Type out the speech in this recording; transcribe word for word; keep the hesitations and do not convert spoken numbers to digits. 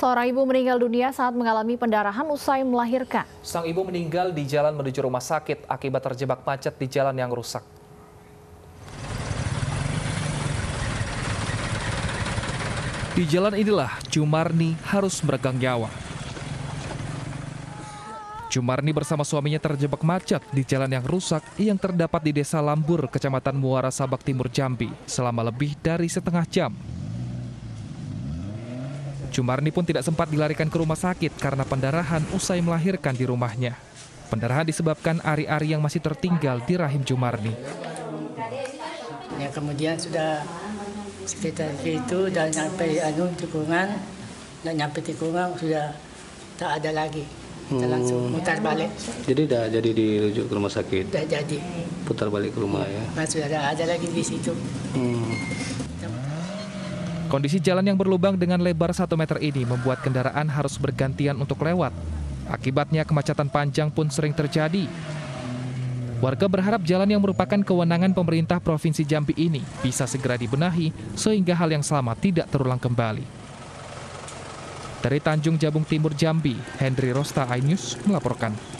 Seorang ibu meninggal dunia saat mengalami pendarahan usai melahirkan. Sang ibu meninggal di jalan menuju rumah sakit akibat terjebak macet di jalan yang rusak. Di jalan inilah Jumarni harus meregang nyawa. Jumarni bersama suaminya terjebak macet di jalan yang rusak yang terdapat di Desa Lambur, Kecamatan Muara Sabak Timur, Jambi selama lebih dari setengah jam. Jumarni pun tidak sempat dilarikan ke rumah sakit karena pendarahan usai melahirkan di rumahnya. Pendarahan disebabkan ari-ari yang masih tertinggal di rahim Jumarni. Ya, kemudian sudah sekitar itu dan sampai anu tikungan, dan nyampe tikungan sudah tak ada lagi. Kita langsung putar balik. Jadi sudah jadi dirujuk ke rumah sakit. Sudah jadi. Putar balik ke rumah ya. Nah, sudah ada, ada lagi di situ. Hmm. Kondisi jalan yang berlubang dengan lebar satu meter ini membuat kendaraan harus bergantian untuk lewat. Akibatnya kemacetan panjang pun sering terjadi. Warga berharap jalan yang merupakan kewenangan pemerintah Provinsi Jambi ini bisa segera dibenahi sehingga hal yang sama tidak terulang kembali. Dari Tanjung Jabung Timur, Jambi, Hendri Rosta, iNews melaporkan.